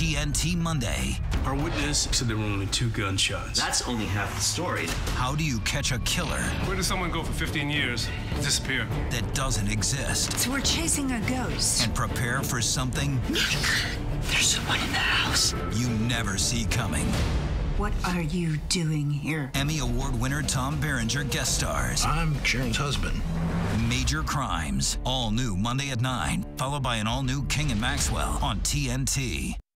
TNT Monday. Our witness said there were only 2 gunshots. That's only half the story. How do you catch a killer? Where does someone go for 15 years and disappear? That doesn't exist. So we're chasing a ghost. And prepare for something. There's someone in the house. You never see coming. What are you doing here? Emmy Award winner Tom Berenger guest stars. I'm Sharon's husband. Major Crimes, all new Monday at 9, followed by an all new King and Maxwell on TNT.